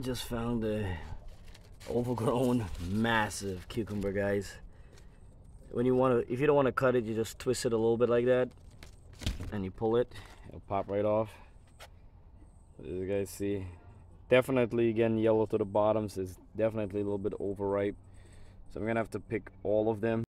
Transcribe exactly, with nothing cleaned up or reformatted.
Just found a overgrown massive cucumber, guys. When you want to, if you don't want to cut it, you just twist it a little bit like that and you pull it, it'll pop right off. As you guys see, definitely again yellow to the bottoms, is definitely a little bit overripe, so I'm gonna have to pick all of them.